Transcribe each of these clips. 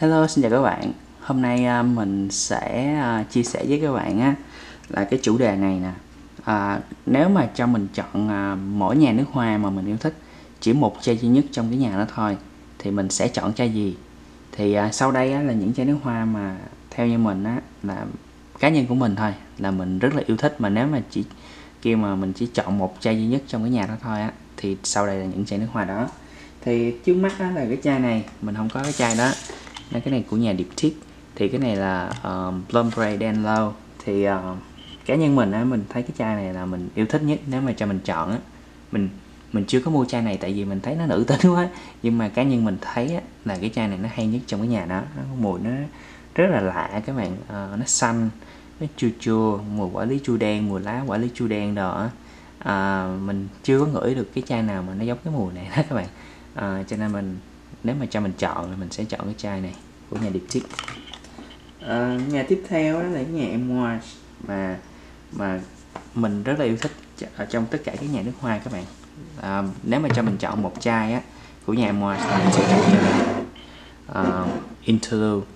Hello, xin chào các bạn. Hôm nay mình sẽ chia sẻ với các bạn là cái chủ đề này nè. Nếu mà cho mình chọn mỗi nhà nước hoa mà mình yêu thích, chỉ một chai duy nhất trong cái nhà đó thôi, thì mình sẽ chọn chai gì? Thì sau đây là những chai nước hoa mà theo như mình là cá nhân của mình thôi, là mình rất là yêu thích. Mà nếu mà chỉ kia mà mình chỉ chọn một chai duy nhất trong cái nhà đó thôi thì sau đây là những chai nước hoa đó. Thì trước mắt là cái chai này, mình không có cái chai đó. Cái này của nhà Diptyque. Thì cái này là Plum Brandy Den Law. Thì cá nhân mình mình thấy cái chai này là mình yêu thích nhất. Nếu mà cho mình chọn mình chưa có mua chai này tại vì mình thấy nó nữ tính quá. Nhưng mà cá nhân mình thấy là cái chai này nó hay nhất trong cái nhà đó. Mùi nó rất là lạ các bạn. Nó xanh, nó chua chua, mùi quả lý chua đen, mùi lá quả lý chua đen đó. Mình chưa có ngửi được cái chai nào mà nó giống cái mùi này đó các bạn. Cho nên mình, nếu mà cho mình chọn thì mình sẽ chọn cái chai này của nhà Diptyque. Nhà tiếp theo đó là nhà Amouage mà mình rất là yêu thích ở trong tất cả các nhà nước hoa các bạn. Nếu mà cho mình chọn một chai của nhà Amouage thì mình sẽ chọn chai này, Interlude.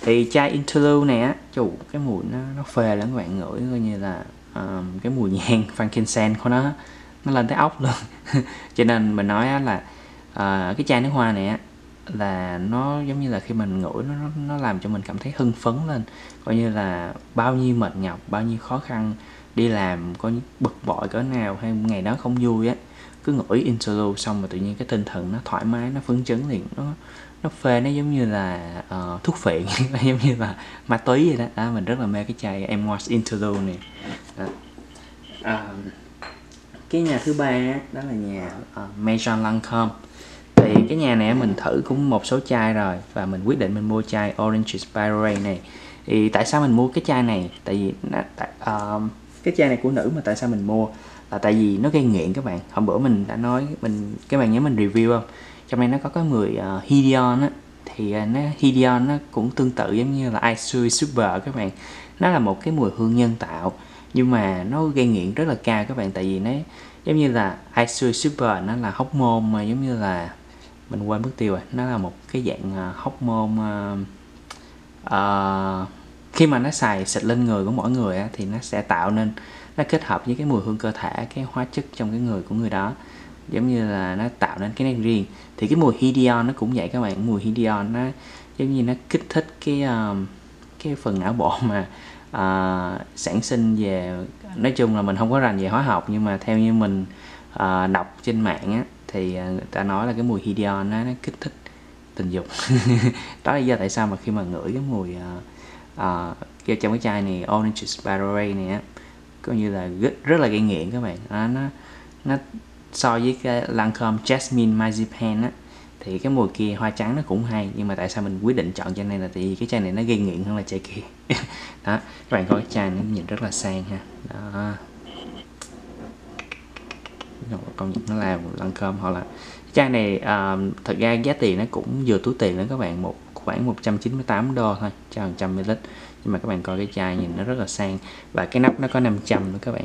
Thì chai Interlude này chủ cái mùi nó phê lắm các bạn, ngửi coi như là cái mùi nhang frankincense của nó lên tới ốc luôn. Cho nên mình nói là cái chai nước hoa này là nó giống như là khi mình ngửi nó làm cho mình cảm thấy hưng phấn lên. Coi như là bao nhiêu mệt nhọc, bao nhiêu khó khăn đi làm, có bực bội cỡ nào hay ngày đó không vui cứ ngửi Interlude xong mà tự nhiên cái tinh thần nó thoải mái, nó phấn chấn liền. Nó phê, nó giống như là thuốc phiện, giống như là ma túy vậy đó. Mình rất là mê cái chai Amouage Interlude này đó. Cái nhà thứ ba đó là nhà Maison Lancôme. Thì cái nhà này mình thử cũng một số chai rồi và mình quyết định mình mua chai Orange Spiral này. Thì tại sao mình mua cái chai này? Tại vì cái chai này của nữ mà tại sao mình mua là tại vì nó gây nghiện các bạn. Hôm bữa mình đã nói, các bạn nhớ mình review không? Trong này nó có cái mùi Hedion thì Hedion nó cũng tương tự giống như là Iso E Super các bạn. Nó là một cái mùi hương nhân tạo nhưng mà nó gây nghiện rất là cao các bạn, tại vì nó giống như là Iso E Super, nó là hormone mà giống như là mình quên mất tiêu rồi, nó là một cái dạng hormone. Khi mà nó xài xịt lên người của mỗi người thì nó sẽ tạo nên, nó kết hợp với cái mùi hương cơ thể, cái hóa chất trong cái người của người đó, giống như là nó tạo nên cái nét riêng. Thì cái mùi Hedion nó cũng vậy các bạn, mùi Hedion nó giống như nó kích thích cái phần não bộ mà sản sinh về, nói chung là mình không có rành về hóa học nhưng mà theo như mình đọc trên mạng thì người ta nói là cái mùi Hedion nó kích thích tình dục. Đó là do tại sao mà khi mà ngửi cái mùi trong cái chai này Orange Spiral này coi như là rất là gây nghiện các bạn. Nó so với cái Lancôme Jasmine Marzipan thì cái mùi kia hoa trắng nó cũng hay, nhưng mà tại sao mình quyết định chọn chai này là tại vì cái chai này nó gây nghiện hơn là chai kia. Đó, các bạn coi cái chai nó nhìn rất là sang ha. Đó, công nhận nó là Lancôme. Hoặc là chai này thật ra giá tiền nó cũng vừa túi tiền nữa các bạn, một khoảng 198 đô thôi cho 100ml. Nhưng mà các bạn coi cái chai nhìn nó rất là sang, và cái nắp nó có 500 nữa các bạn.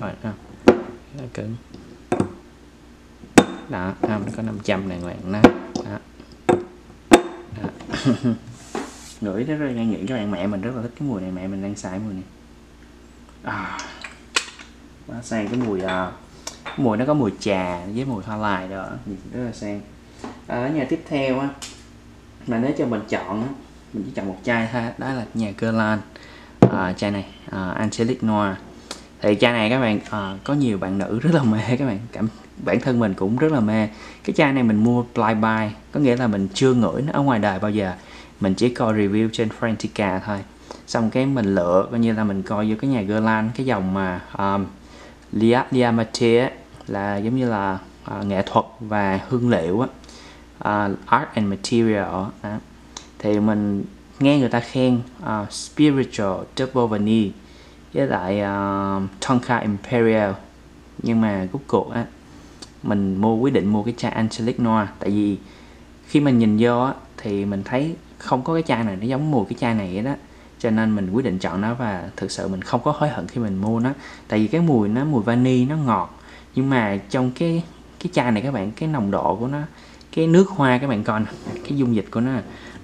Coi không? Nó cứng. Đó, nó có 500 này các bạn. Đó. Ngửi nó rất là nghiện các bạn. Mẹ mình rất là thích cái mùi này, mẹ mình đang xài mùi này. Quá sang cái mùi mùi nó có mùi trà với mùi hoa lài đó, nhìn rất là sang. Ở nhà tiếp theo mà nếu cho mình chọn mình chỉ chọn một chai thôi, đó là nhà Guerlain. Chai này Angélique Noire. Thì chai này các bạn có nhiều bạn nữ rất là mê các bạn, bản thân mình cũng rất là mê. Cái chai này mình mua blind buy, có nghĩa là mình chưa ngửi nó ở ngoài đời bao giờ, mình chỉ coi review trên Frantica thôi. Xong cái mình lựa, coi như là mình coi vô cái nhà Guerlain, cái dòng mà Liamatier là giống như là nghệ thuật và hương liệu art and material. Thì mình nghe người ta khen spiritual double vanille với lại tonka imperial, nhưng mà cuối cùng mình quyết định mua cái chai Angélique Noire. Tại vì khi mình nhìn vô thì mình thấy không có cái chai này nó giống mùi cái chai này đó, cho nên mình quyết định chọn nó. Và thực sự mình không có hối hận khi mình mua nó, tại vì cái mùi nó mùi vani, nó ngọt, nhưng mà trong cái chai này các bạn, cái nồng độ của nó, cái nước hoa các bạn coi nè, cái dung dịch của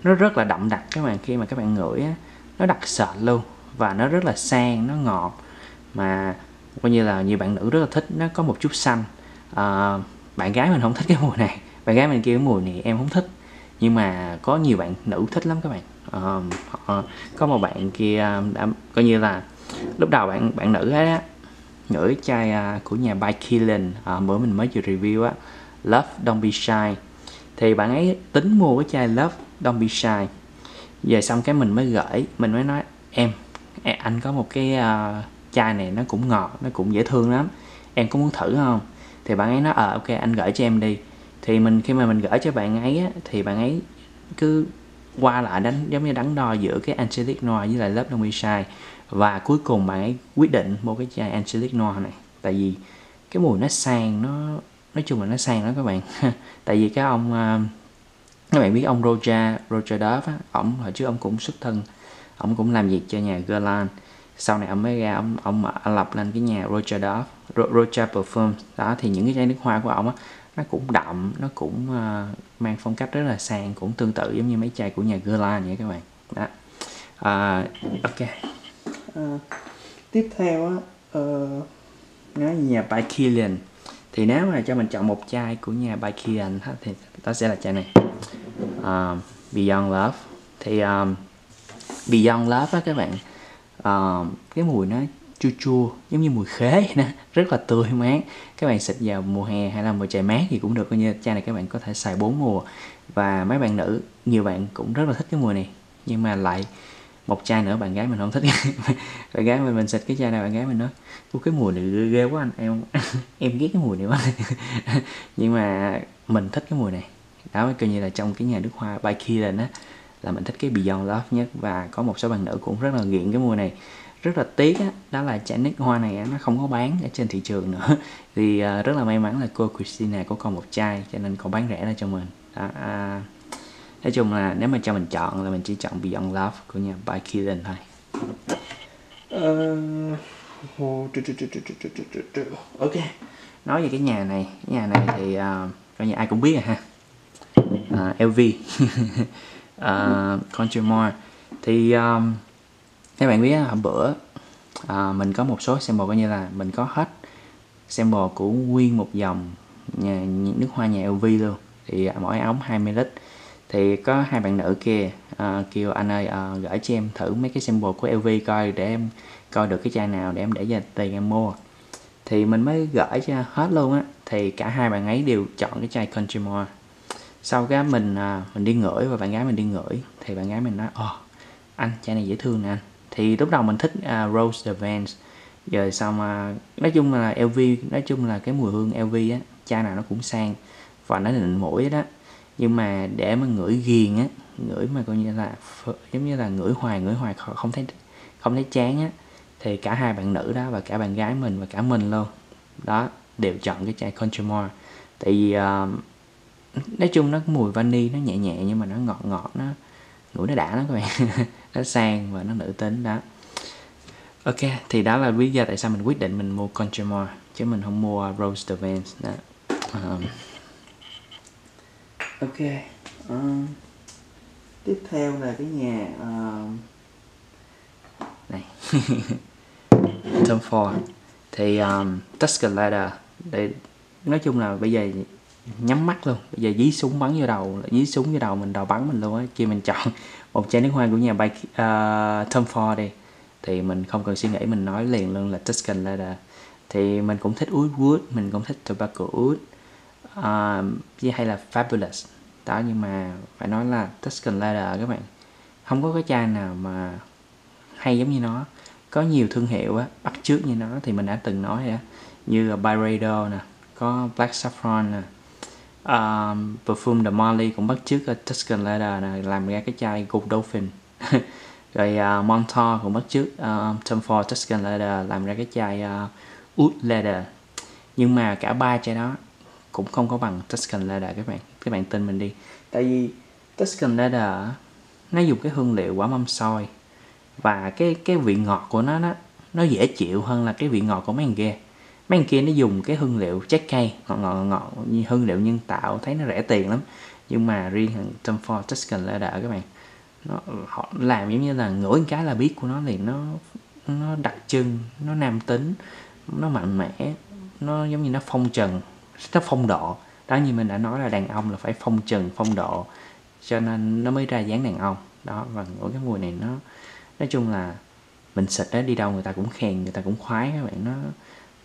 nó rất là đậm đặc các bạn, khi mà các bạn ngửi á, nó đặc sệt luôn và nó rất là sang, nó ngọt mà coi như là nhiều bạn nữ rất là thích. Nó có một chút xanh, bạn gái mình không thích cái mùi này, bạn gái mình kêu cái mùi này em không thích, nhưng mà có nhiều bạn nữ thích lắm các bạn. Có một bạn kia đã coi như là lúc đầu bạn nữ ấy á, ngửi chai của nhà By Kilian bữa mình mới vừa review á, Love Don't Be Shy, thì bạn ấy tính mua cái chai Love Don't Be Shy về, xong cái mình mới gửi, mình mới nói em anh có một cái chai này nó cũng ngọt, nó cũng dễ thương lắm, em có muốn thử không? Thì bạn ấy nói ok anh gửi cho em đi. Thì khi mà mình gửi cho bạn ấy á, thì bạn ấy cứ qua lại giống như đắn đo giữa cái Angélique Noire với lại Love Don't Be Shy, và cuối cùng bạn ấy quyết định mua cái chai Angélique Noire này, tại vì cái mùi nó sang, nó nói chung là nó sang lắm các bạn. Tại vì cái ông, các bạn biết ông Roger Dove, ổng hồi trước ông cũng xuất thân, ông cũng làm việc cho nhà Guerlain, sau này ông mới ra ông lập lên cái nhà Roger Dove, Roger Perfume đó. Thì những cái chai nước hoa của ông á, nó cũng đậm, nó cũng mang phong cách rất là sang, cũng tương tự giống như mấy chai của nhà Guerlain vậy các bạn đó. Ok, tiếp theo á, nhà By Kilian. Thì nếu mà cho mình chọn một chai của nhà By Kilian thì đó sẽ là chai này, Beyond Love. Thì Beyond Love á các bạn, cái mùi nó chua chua giống như mùi khế nè, rất là tươi mát. Các bạn xịt vào mùa hè hay là mùa trời mát gì cũng được, coi như chai này các bạn có thể xài 4 mùa. Và mấy bạn nữ, nhiều bạn cũng rất là thích cái mùi này, nhưng mà lại một chai nữa bạn gái mình không thích. Bạn gái mình xịt cái chai này, bạn gái mình nói cái mùi này ghê quá anh, em ghét cái mùi này quá. Nhưng mà mình thích cái mùi này đó, coi như là trong cái nhà nước hoa By Kilian á, là mình thích cái Beyond Love nhất. Và có một số bạn nữ cũng rất là nghiện cái mùi này. Rất là tiếc á, đó là chai nước hoa này á, nó không có bán ở trên thị trường nữa. Thì rất là may mắn là cô Christina có còn một chai, cho nên cô bán rẻ ra cho mình đó. Nói chung là nếu mà cho mình chọn là mình chỉ chọn Beyond Love của nhà By Kilian thôi. Ok, nói về cái nhà này, thì coi như ai cũng biết rồi ha, LV. Contre Moi. Thì các bạn biết hôm bữa mình có một số sample, coi như là mình có hết sample của nguyên một dòng nước hoa nhà LV luôn. Thì mỗi ống 20 lít. Thì có hai bạn nữ kia kêu anh ơi gửi cho em thử mấy cái sample của LV coi, để em coi được cái chai nào để em để ra tiền em mua. Thì mình mới gửi cho hết luôn á. Thì cả hai bạn ấy đều chọn cái chai Contre Moi. Sau cái mình đi ngửi và bạn gái mình đi ngửi, thì bạn gái mình nói anh chai này dễ thương nè anh. Thì lúc đầu mình thích Rose des Vents, rồi xong nói chung là LV, nói chung là cái mùi hương LV á, chai nào nó cũng sang và nó nịnh mũi đó. Nhưng mà để mà ngửi ghiền á, ngửi mà coi như là giống như là ngửi hoài không thấy chán á, thì cả hai bạn nữ đó và cả bạn gái mình và cả mình luôn đó đều chọn cái chai Contre Moi. Tại vì nói chung nó mùi vani, nó nhẹ nhẹ nhưng mà nó ngọt, nó ngửi nó đã lắm các bạn. Nó sang và nó nữ tính đó. Ok, thì đó là lý do tại sao mình quyết định mình mua Contre Moi chứ mình không mua Rose des Vents đó. Ok, tiếp theo là cái nhà này. Tom Ford. Thì Tuscan Leather. Nói chung là bây giờ nhắm mắt luôn, bây giờ dí súng bắn vô đầu, mình đầu bắn mình luôn á. Khi mình chọn một chai nước hoa của nhà Tom Ford đi, thì mình không cần suy nghĩ, mình nói liền luôn là Tuscan Leather. Thì mình cũng thích Wood, mình cũng thích Tobacco Wood, hay là Fabulous đó. Nhưng mà phải nói là Tuscan Leather các bạn, không có cái chai nào mà hay giống như nó. Có nhiều thương hiệu á, bắt chước như nó thì mình đã từng nói rồi á, như Byredo nè, có Black Saffron nè, Parfums de Marly cũng bắt chước Tuscan Leather này, làm ra cái chai Godolphin. Rồi Montour cũng bắt chước Tom Ford Tuscan Leather, làm ra cái chai Oud Leather. Nhưng mà cả ba chai đó cũng không có bằng Tuscan Leather các bạn. Các bạn tin mình đi. Tại vì Tuscan Leather nó dùng cái hương liệu quả mâm xôi, và cái vị ngọt của nó dễ chịu hơn là cái vị ngọt của mấy thằng kia. Mấy anh kia nó dùng cái hương liệu trái cây, ngọt như hương liệu nhân tạo, thấy nó rẻ tiền lắm. Nhưng mà riêng thằng Tom Ford Tuscan Leather các bạn, họ làm giống như là ngửi cái là biết của nó liền, nó đặc trưng, nó nam tính, nó mạnh mẽ, nó giống như nó phong trần, nó phong độ. Đó, như mình đã nói là đàn ông là phải phong trần, phong độ, cho nên nó mới ra dáng đàn ông. Đó, và ngửi cái mùi này nó, nói chung là mình xịt đó đi đâu người ta cũng khen, người ta cũng khoái các bạn.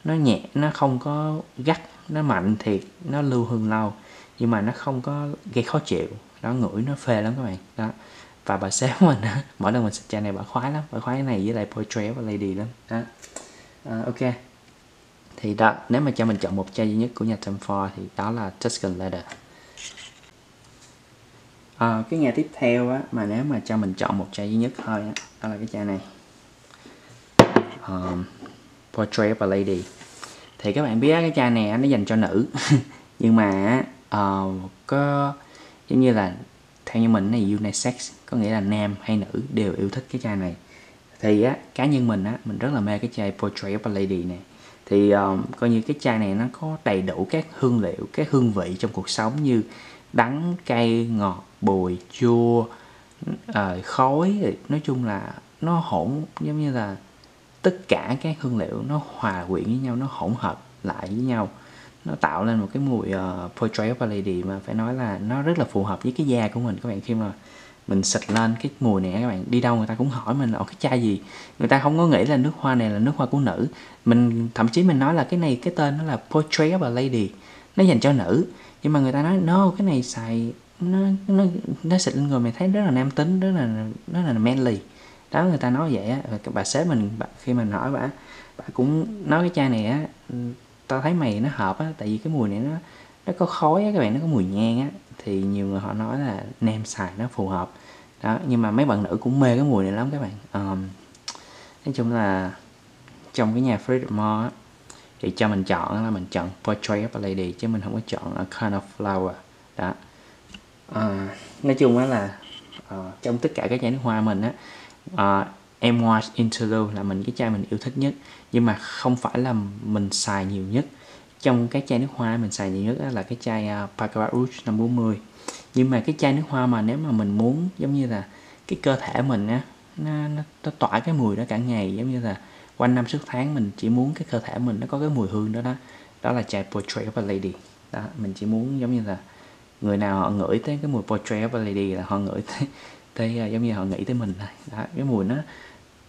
Nó nhẹ, nó không có gắt, nó mạnh thiệt, nó lưu hương lâu, nhưng mà nó không có gây khó chịu. Đó, ngửi nó phê lắm các bạn. Đó, và bà sếp mình đó, mỗi lần mình xịt chai này bà khoái lắm, bà khoái cái này với lại Portrait of a Lady lắm. Đó, ok. Thì đó, nếu mà cho mình chọn một chai duy nhất của nhà Tom Ford thì đó là Tuscan Leather. Cái nhà tiếp theo á, mà nếu mà cho mình chọn một chai duy nhất thôi á, đó là cái chai này, Portrait of a Lady. Thì các bạn biết cái chai này nó dành cho nữ. Nhưng mà có giống như là theo như mình này unisex, có nghĩa là nam hay nữ đều yêu thích cái chai này. Thì á, cá nhân mình á, mình rất là mê cái chai Portrait of a Lady này. Thì coi như cái chai này nó có đầy đủ các hương liệu, các hương vị trong cuộc sống như đắng, cay, ngọt, bùi, chua, khói. Nói chung là nó hỗn giống như là tất cả các hương liệu nó hòa quyện với nhau, nó hỗn hợp lại với nhau, nó tạo lên một cái mùi Portrait of a Lady mà phải nói là nó rất là phù hợp với cái da của mình các bạn. Khi mà mình xịt lên cái mùi này các bạn, đi đâu người ta cũng hỏi mình là cái chai gì, người ta không có nghĩ là nước hoa này là nước hoa của nữ. Mình thậm chí mình nói là cái này, cái tên nó là Portrait of a Lady, nó dành cho nữ, nhưng mà người ta nói no, cái này xài nó xịt lên người mày thấy rất là nam tính, rất là manly. Đó, người ta nói vậy á. Bà sếp mình khi mình hỏi bà cũng nói cái chai này á, tao thấy mày nó hợp á, tại vì cái mùi này nó có khói á các bạn, nó có mùi nhang á, thì nhiều người họ nói là nam xài nó phù hợp. Đó, nhưng mà mấy bạn nữ cũng mê cái mùi này lắm các bạn. Nói chung là trong cái nhà Frédéric Malle thì cho mình chọn là mình chọn Portrait of a Lady, chứ mình không có chọn A Kind of Flower. Đó, nói chung á là trong tất cả các chai nước hoa mình á, Amouage Interlude là cái chai mình yêu thích nhất, nhưng mà không phải là mình xài nhiều nhất. Trong cái chai nước hoa mình xài nhiều nhất là cái chai Baccarat Rouge 540. Nhưng mà cái chai nước hoa mà nếu mà mình muốn giống như là cái cơ thể mình á, nó tỏa cái mùi đó cả ngày, giống như là quanh năm suốt tháng mình chỉ muốn cái cơ thể mình nó có cái mùi hương đó, đó là chai Portrait of a Lady. Đó, mình chỉ muốn giống như là người nào họ ngửi tới cái mùi Portrait of a Lady là họ ngửi tới giống như họ nghĩ tới mình này. Đó, cái mùi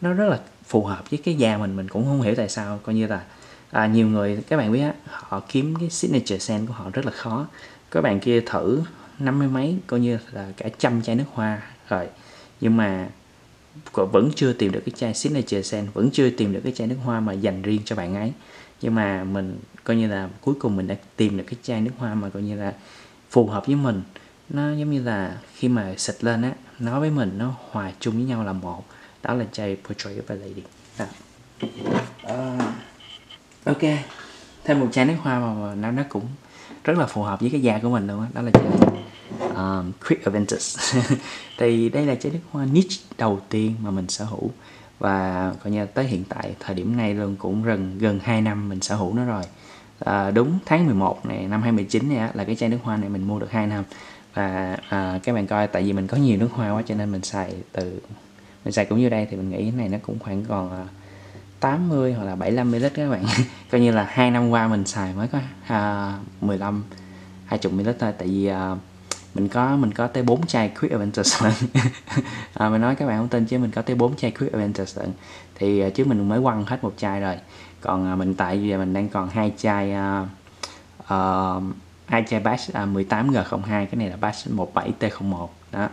nó rất là phù hợp với cái da mình cũng không hiểu tại sao. Coi như là nhiều người các bạn biết á, họ kiếm cái signature scent của họ rất là khó. Các bạn kia thử 50 mấy, coi như là cả 100 chai nước hoa rồi, nhưng mà vẫn chưa tìm được cái chai signature scent, vẫn chưa tìm được cái chai nước hoa mà dành riêng cho bạn ấy. Nhưng mà mình coi như là cuối cùng mình đã tìm được cái chai nước hoa mà coi như là phù hợp với mình. Nó giống như là khi mà xịt lên á, nó với mình nó hòa chung với nhau là một. Đó là chai Portrait of a Lady. Ok, thêm một chai nước hoa mà nó cũng rất là phù hợp với cái da của mình luôn á, đó là chai Creed Aventus. Thì đây là chai nước hoa niche đầu tiên mà mình sở hữu, và coi như tới hiện tại thời điểm này luôn cũng gần 2 năm mình sở hữu nó rồi. Đúng tháng 11 này năm 2019 này á, là cái chai nước hoa này mình mua được 2 năm. Và các bạn coi, tại vì mình có nhiều nước hoa quá cho nên mình xài cũng như đây, thì mình nghĩ cái này nó cũng khoảng còn 80 hoặc là 75 ml các bạn. Coi như là 2 năm qua mình xài mới có 15-20 ml thôi, tại vì mình có tới 4 chai Creed Aventus. Mình nói các bạn không tin chứ mình có tới 4 chai Creed Aventus thì chứ mình mới quăng hết một chai rồi. Còn mình tại vì mình đang còn 2 chai batch 18G02, cái này là batch 17T01. Đó,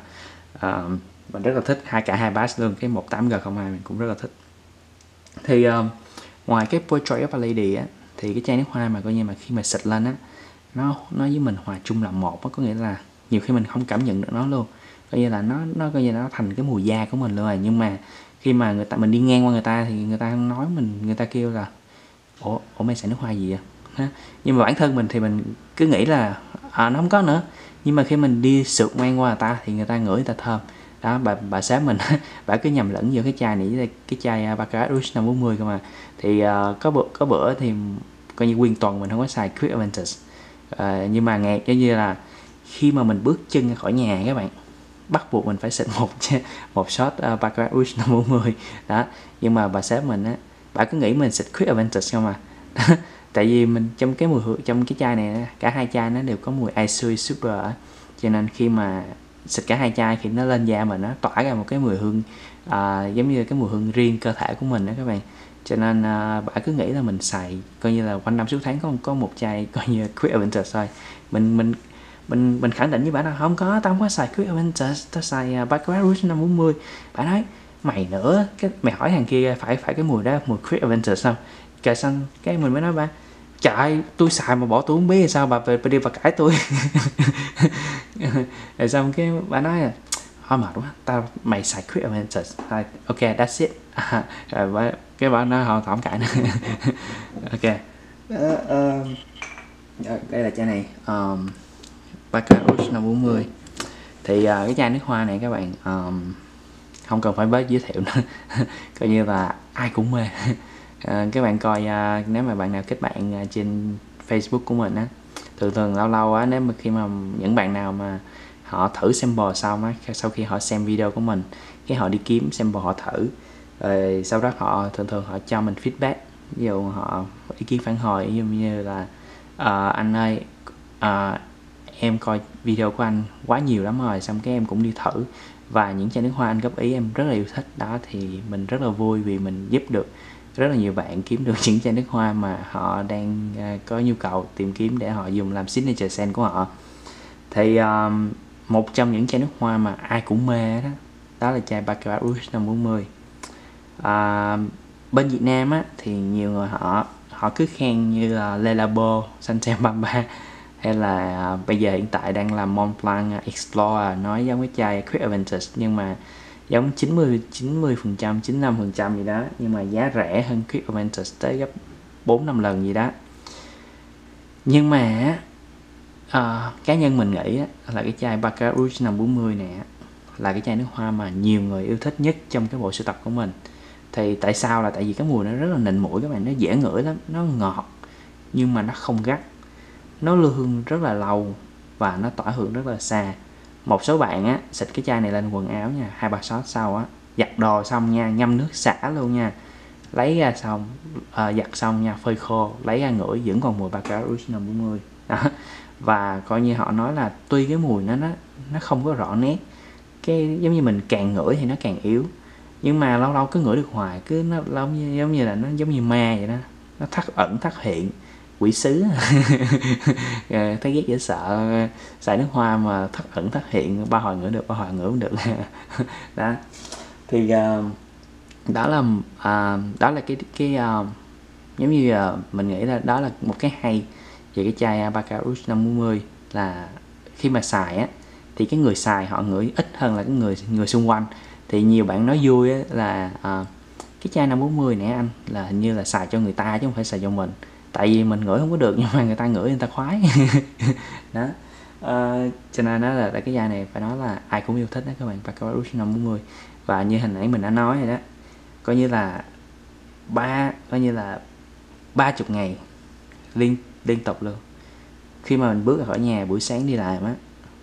mình rất là thích cả hai batch luôn, cái 18G02 mình cũng rất là thích. Thì ngoài cái Portrait of a Lady á, thì cái chai nước hoa mà coi như mà khi mà xịt lên á, nó với mình hòa chung là một á, có nghĩa là nhiều khi mình không cảm nhận được nó luôn, coi như là nó coi như nó thành cái mùi da của mình luôn rồi. Nhưng mà khi mà mình đi ngang qua người ta thì người ta nói mình, người ta kêu là ủa mày xài nước hoa gì vậy? Ha? Nhưng mà bản thân mình thì mình cứ nghĩ là nó không có nữa. Nhưng mà khi mình đi sượt ngang qua người ta thì người ta ngửi, người ta thơm. Đó, bà sếp mình bà cứ nhầm lẫn giữa cái chai này với cái chai Baccarat Rouge 540 cơ mà. Thì có bữa thì coi như nguyên tuần mình không có xài Creed Aventus. Nhưng mà nghe giống như là khi mà mình bước chân khỏi nhà các bạn, bắt buộc mình phải xịt một shot Baccarat Rouge 540 đó. Nhưng mà bà sếp mình á, bà cứ nghĩ mình xịt Creed Aventus không à. Tại vì mình trong cái chai này, cả hai chai nó đều có mùi Iso E Super, cho nên khi mà xịt cả hai chai thì nó lên da mình, nó tỏa ra một cái mùi hương giống như cái mùi hương riêng cơ thể của mình đó các bạn. Cho nên bà cứ nghĩ là mình xài coi như là quanh năm suốt tháng có một chai coi như Creed Aventus thôi. Mình khẳng định với bà là không có, tao không có xài Creed Aventus, tao xài Baccarat Rouge 540. Bà nói mày nữa, mày hỏi thằng kia phải cái mùi đó, mùi Creed Aventus không? Trời xanh, cái mình mới nói bà trời, tôi xài mà bỏ tôi không biết hay sao, bà đi bà cãi tôi. Rồi xong cái bà nói là thôi mệt quá, tao mày xài Creed Aventus, ok that's it. Rồi bà nói họ không cãi nữa. Ok, đây là chai này Baccarat Rouge 540. Thì cái chai nước hoa này các bạn không cần phải giới thiệu nữa. Coi như là ai cũng mê. Các bạn coi, nếu mà bạn nào kết bạn trên Facebook của mình á, thường lâu lâu á, nếu mà khi mà những bạn nào mà họ thử sample xong á, sau khi họ xem video của mình, cái họ đi kiếm sample họ thử, rồi sau đó họ thường họ cho mình feedback, ví dụ họ ý kiến phản hồi, ví dụ như là anh ơi, em coi video của anh quá nhiều lắm rồi, xong cái em cũng đi thử, và những chai nước hoa anh góp ý em rất là yêu thích đó. Thì mình rất là vui vì mình giúp được rất là nhiều bạn kiếm được những chai nước hoa mà họ đang có nhu cầu tìm kiếm để họ dùng làm signature scent của họ. Thì một trong những chai nước hoa mà ai cũng mê đó là chai Baccarat Rouge 540. Bên Việt Nam á, thì nhiều người họ cứ khen như là Le Labo, Sanchez 33, hay là bây giờ hiện tại đang làm Mont Blanc Explorer, nói giống cái chai Creed Aventus nhưng mà giống 90%, 95% gì đó, nhưng mà giá rẻ hơn Creed Aventus tới gấp 4-5 lần gì đó. Nhưng mà cá nhân mình nghĩ là cái chai Baccarat Rouge 540 này là cái chai nước hoa mà nhiều người yêu thích nhất trong cái bộ sưu tập của mình. Thì tại sao? Là tại vì cái mùi nó rất là nịnh mũi các bạn, nó dễ ngửi lắm, nó ngọt nhưng mà nó không gắt, nó lưu hương rất là lâu và nó tỏa hương rất là xa. Một số bạn á, xịt cái chai này lên quần áo nha, 2-3 shot sau á, giặt đồ xong nha, ngâm nước xả luôn nha, lấy ra xong, giặt xong nha, phơi khô, lấy ra ngửi, vẫn còn mùi Baccarat Rouge 540 đó. Và coi như họ nói là tuy cái mùi nó không có rõ nét, cái giống như mình càng ngửi thì nó càng yếu, nhưng mà lâu lâu cứ ngửi được hoài, cứ nó giống như là nó giống như ma vậy đó, nó thất hiện quỷ sứ. Thấy ghét dễ sợ, xài nước hoa mà thất hiện, ba hồi ngửi được, ba hồi ngửi không được. Đó thì đó là cái giống như mình nghĩ là đó là một cái hay về cái chai Baccarat Rouge 540, là khi mà xài á thì cái người xài họ ngửi ít hơn là cái người xung quanh. Thì nhiều bạn nói vui á, là cái chai 540 nè anh, là hình như là xài cho người ta chứ không phải xài cho mình, tại vì mình ngửi không có được nhưng mà người ta ngửi người ta khoái. Đó, cho nên đó là cái chai này phải nói là ai cũng yêu thích đó các bạn, Baccarat Rouge 540. Và như hồi nãy mình đã nói rồi đó, coi như là 30 ngày liên tục luôn. Khi mà mình bước ra khỏi nhà buổi sáng đi làm á,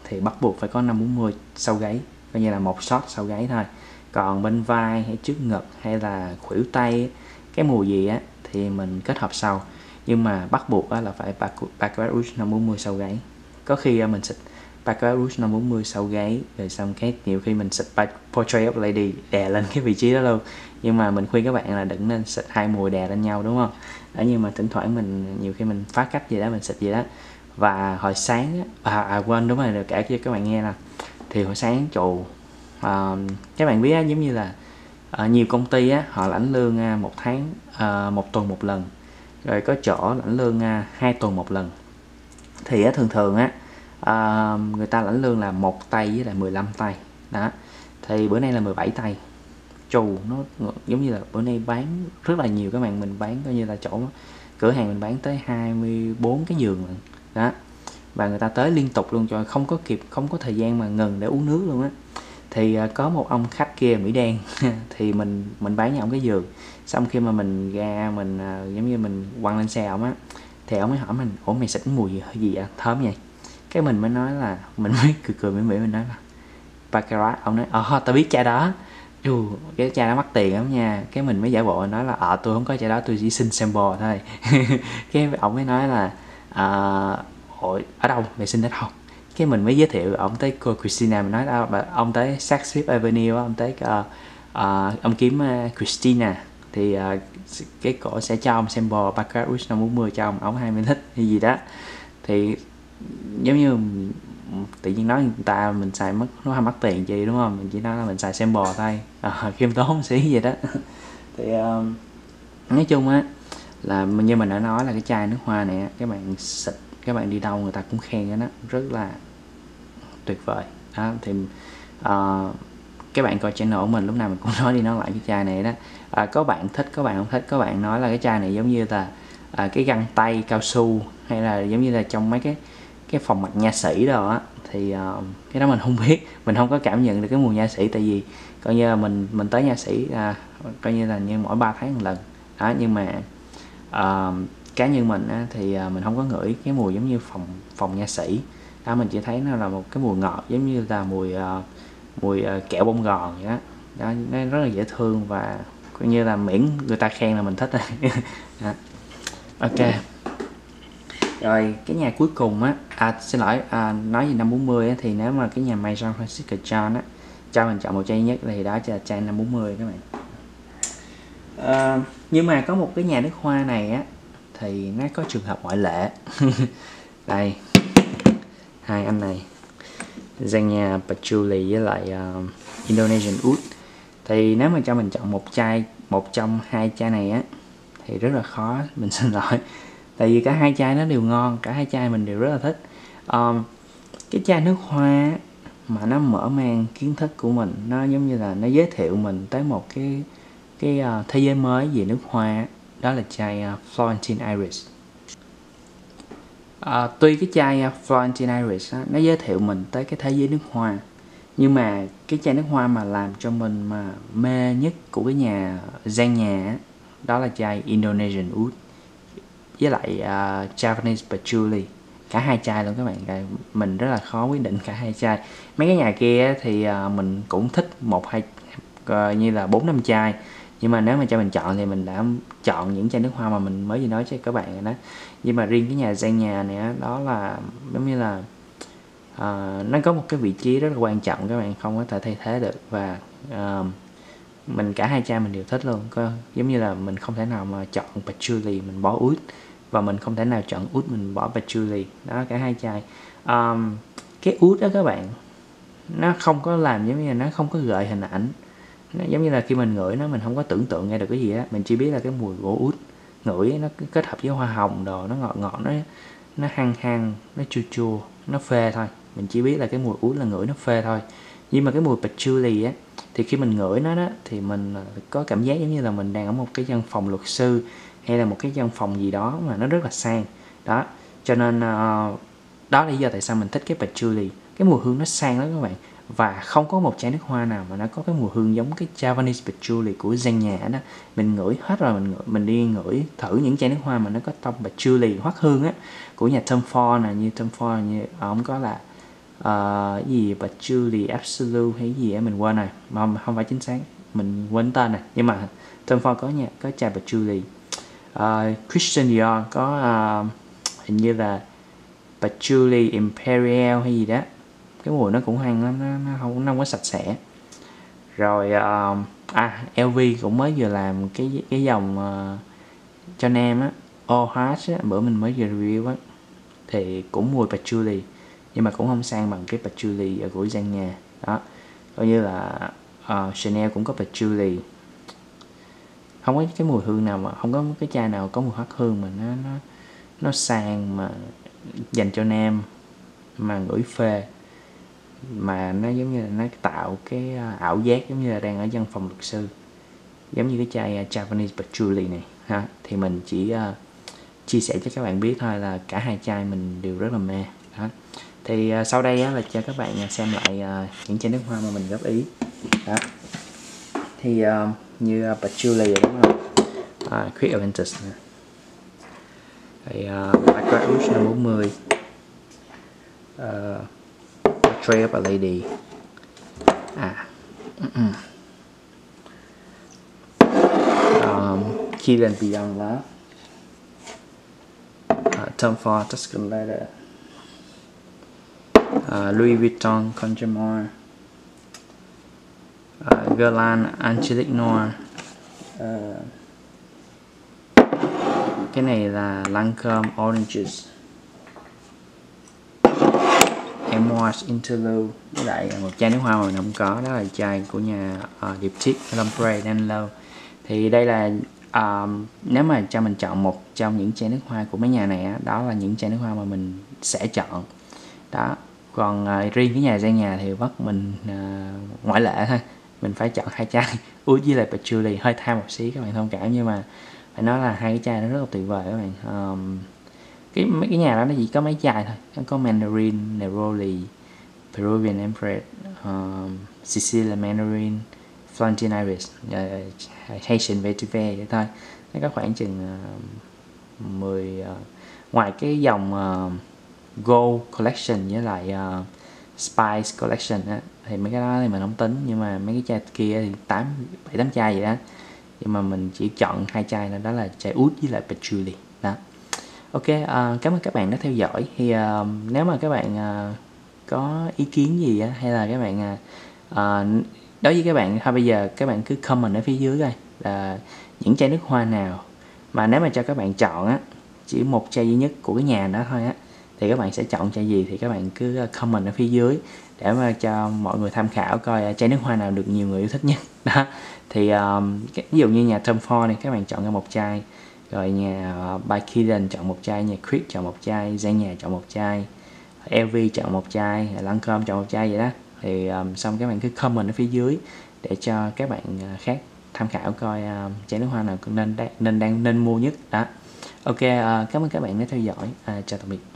thì bắt buộc phải có 540 sau gáy, coi như là một shot sau gáy thôi. Còn bên vai hay trước ngực hay là khuỷu tay, cái mùi gì á thì mình kết hợp sau, nhưng mà bắt buộc á, là phải Baccarat Rouge 540 sau gáy. Có khi mình xịt Baccarat Rouge 540 sau gáy, rồi xong cái nhiều khi mình xịt Portrait of a Lady đè lên cái vị trí đó luôn. Nhưng mà mình khuyên các bạn là đừng nên xịt hai mùi đè lên nhau, đúng không? Đó, nhưng mà thỉnh thoảng mình nhiều khi mình phá cách gì đó mình xịt gì đó. Và hồi sáng quên, đúng rồi, kể cho các bạn nghe nè. Thì hồi sáng các bạn biết á, giống như là nhiều công ty á, họ lãnh lương 1 tháng 1 tuần 1 lần, rồi có chỗ lãnh lương 2 tuần 1 lần. Thì á, thường người ta lãnh lương là 1 tay với lại 15 tay đó. Thì bữa nay là 17 tay trù, nó giống như là bữa nay bán rất là nhiều các bạn. Mình bán coi như là cửa hàng mình bán tới 24 cái giường đó, và người ta tới liên tục luôn, cho không có thời gian mà ngừng để uống nước luôn á. Thì có một ông khách kia Mỹ đen thì mình bán cho ổng cái giường. Xong khi mà mình ra mình giống như mình quăng lên xe ổng á, thì ổng mới hỏi mình: ủa mày xịt mùi gì vậy, thơm vậy? Cái mình mới nói là, mình mới cười mỉm mỉm, mình nói là Baccarat. Ổng nói: tao biết chai đó. Dù cái chai đó mắc tiền lắm nha. Cái mình mới giả bộ nói là tôi không có chai đó, tôi chỉ xin sample thôi. Cái ổng mới nói là ở đâu mày xin, ở đâu? Cái mình mới giới thiệu ổng tới cô Christina, mình nói ông tới Saks Fifth Avenue, ông tới ông kiếm Christina thì cái cổ sẽ cho ông sample Baccarat Rouge 540 cho ông 20 thích hay gì đó. Thì giống như tự nhiên nói người ta mình xài mất, nó hay mất tiền gì đúng không, mình chỉ nói là mình xài sample thôi, khiêm tốn xí vậy đó. Thì nói chung á là như mình đã nói là cái chai nước hoa này, các bạn xịt, các bạn đi đâu người ta cũng khen cái đó, rất là tuyệt vời đó. Thì các bạn coi channel của mình lúc nào mình cũng nói đi nói lại cái chai này đó. Có bạn thích, có bạn không thích, có bạn nói là cái chai này giống như là cái găng tay cao su, hay là giống như là trong mấy cái phòng mặt nha sĩ đồ á. Thì cái đó mình không biết, mình không có cảm nhận được cái mùi nha sĩ, tại vì coi như là mình tới nha sĩ coi như là như mỗi 3 tháng một lần đó. Nhưng mà cá nhân mình á, thì mình không có ngửi cái mùi giống như phòng nha sĩ đó. Mình chỉ thấy nó là một cái mùi ngọt, giống như là mùi kẹo bông gòn vậy đó. Đó, nó rất là dễ thương và coi như là miễn người ta khen là mình thích. Ok rồi, cái nhà cuối cùng á, xin lỗi, nói về 540 á, thì nếu mà cái nhà may Jean Francis John á cho mình chọn một chai nhất thì đó là chai 540 các bạn. Nhưng mà có một cái nhà nước hoa này á thì nó có trường hợp ngoại lệ. Đây, hai anh này Javanese Patchouli với lại Indonesian Oud. Thì nếu mà cho mình chọn một chai, một trong hai chai này á thì rất là khó, mình xin lỗi, tại vì cả hai chai nó đều ngon, cả hai chai mình đều rất là thích. Cái chai nước hoa mà nó mở mang kiến thức của mình, nó giống như là nó giới thiệu mình tới một cái thế giới mới về nước hoa, đó là chai Florentine Iris. Tuy cái chai Florentine Iris nó giới thiệu mình tới cái thế giới nước hoa, nhưng mà cái chai nước hoa mà làm cho mình mà mê nhất của cái nhà gian nhà đó là chai Indonesian Oud với lại Javanese Patchouli. Cả hai chai luôn các bạn, mình rất là khó quyết định cả hai chai. Mấy cái nhà kia thì mình cũng thích một hai như là 4-5 chai, nhưng mà nếu mà cho mình chọn thì mình đã chọn những chai nước hoa mà mình mới vừa nói cho các bạn đó. Nhưng mà riêng cái nhà gian nhà này đó là giống như là nó có một cái vị trí rất là quan trọng, các bạn không có thể thay thế được. Và mình cả hai chai mình đều thích luôn, giống như là mình không thể nào mà chọn Patchouli mình bỏ Oud, và mình không thể nào chọn Oud mình bỏ Patchouli đó, cả hai chai. Cái Oud đó các bạn, nó không có làm giống như là nó không có gợi hình ảnh, nó giống như là khi mình ngửi nó mình không có tưởng tượng nghe được cái gì á, mình chỉ biết là cái mùi gỗ Oud, ngửi nó kết hợp với hoa hồng đồ, nó ngọt ngọt, nó hăng hăng, nó chua chua, nó phê thôi. Mình chỉ biết là cái mùi Oud là ngửi nó phê thôi. Nhưng mà cái mùi Patchouli á thì khi mình ngửi nó đó thì mình có cảm giác giống như là mình đang ở một cái văn phòng luật sư hay là một cái văn phòng gì đó mà nó rất là sang đó. Cho nên đó là lý do tại sao mình thích cái Patchouli, cái mùi hương nó sang lắm các bạn. Và không có một chai nước hoa nào mà nó có cái mùi hương giống cái Javanese Patchouli của gian nhà đó. Mình ngửi hết rồi, mình đi ngửi thử những chai nước hoa mà nó có tông Patchouli hoắc hương á của nhà Tom Ford nè, như Tom Ford như ông có là gì Patchouli Absolute hay gì á mình quên rồi, mà không phải chính xác, mình quên tên này. Nhưng mà Tom Ford có chai Patchouli, Christian Dior có hình như là Patchouli Imperial hay gì đó, cái mùi nó cũng hăng lắm, nó không có sạch sẽ. Rồi LV cũng mới vừa làm cái dòng cho nam á, Orange á, bữa mình mới vừa review á, thì cũng mùi Patchouli nhưng mà cũng không sang bằng cái Patchouli ở của gian nhà đó. Coi như là Chanel cũng có Patchouli, không có cái mùi hương nào mà không có cái chai nào có mùi hoắc hương mà nó sang mà dành cho nam mà ngửi phê, mà nó giống như là nó tạo cái ảo giác giống như là đang ở văn phòng luật sư, giống như cái chai Javanese Patchouli này ha. Thì mình chỉ chia sẻ cho các bạn biết thôi là cả hai chai mình đều rất là mê đó. Thì sau đây là cho các bạn xem lại những chai nước hoa mà mình góp ý đó. Thì như Patchouli rồi đúng không? Creed Aventus nè. Thì Baccarat Rouge 540, Portrait of a Lady. Kilian Beyond Love, Tom Ford Tuscan Leather, Louis Vuitton Contre Moi, Guerlain Angélique Noire. Cái này là Lancôme Oranges, Amouage Interlude. Với lại một chai nước hoa mà mình không có, đó là chai của nhà Diptyque Plum Brandy Den Law. Thì đây là nếu mà cho mình chọn một trong những chai nước hoa của mấy nhà này á, đó là những chai nước hoa mà mình sẽ chọn đó. Còn riêng cái nhà ra nhà thì bắt mình ngoại lệ thôi, mình phải chọn hai chai Oud với lại Patchouli, hơi tham một xí các bạn thông cảm, nhưng mà phải nói là hai cái chai nó rất là tuyệt vời các bạn. Mấy cái nhà đó nó chỉ có mấy chai thôi, nó có Mandarin, Neroli, Peruvian Empress, Sicilian Mandarin, Florentine Iris, Haitian Vetiver vậy thôi. Nó có khoảng chừng 10 ngoài cái dòng Gold Collection với lại Spice Collection đó, thì mấy cái đó thì mình không tính, nhưng mà mấy cái chai kia thì 7-8 chai vậy đó. Nhưng mà mình chỉ chọn hai chai đó, đó là chai Oud với lại Patchouli đó. Ok, cảm ơn các bạn đã theo dõi. Thì nếu mà các bạn có ý kiến gì đó, hay là các bạn đối với các bạn thôi, bây giờ các bạn cứ comment ở phía dưới coi là những chai nước hoa nào mà nếu mà cho các bạn chọn á, chỉ một chai duy nhất của cái nhà đó thôi á, thì các bạn sẽ chọn chai gì, thì các bạn cứ comment ở phía dưới để mà cho mọi người tham khảo coi chai nước hoa nào được nhiều người yêu thích nhất đó. Thì ví dụ như nhà Tom Ford này các bạn chọn ra một chai, rồi nhà By Kilian chọn một chai, nhà Creed chọn một chai, Gian nhà chọn một chai, LV chọn một chai, Lancôme chọn một chai vậy đó. Thì xong các bạn cứ comment ở phía dưới để cho các bạn khác tham khảo coi chai nước hoa nào nên mua nhất đó. Ok, cảm ơn các bạn đã theo dõi, chào tạm biệt.